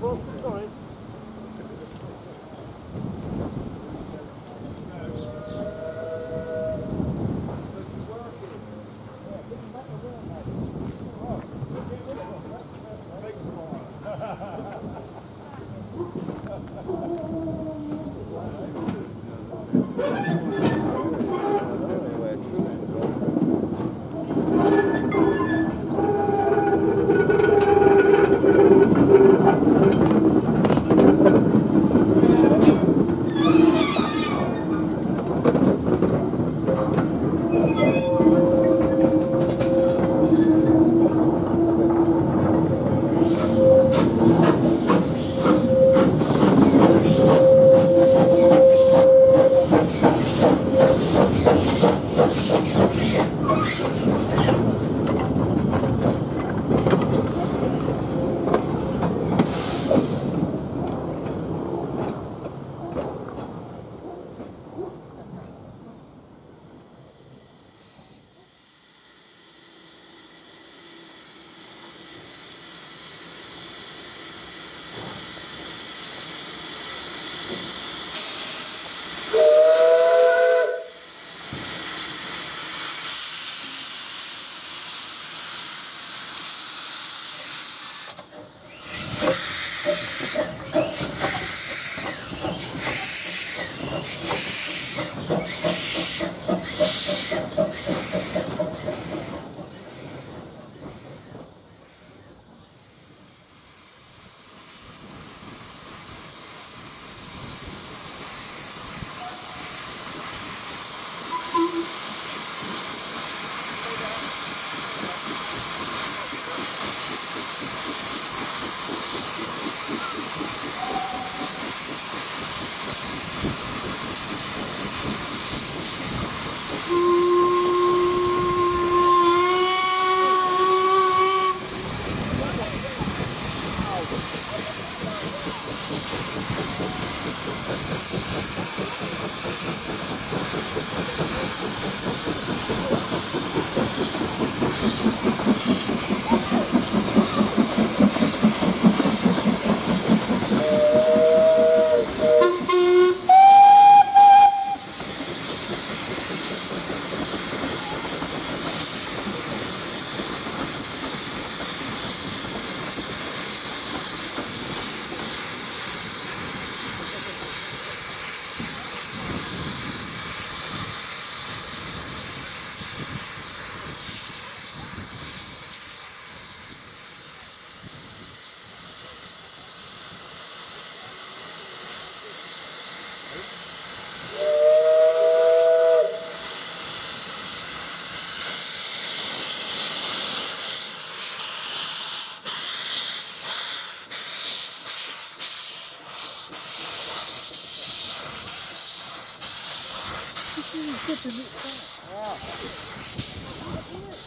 Sorry. It's good to meet you. Yeah.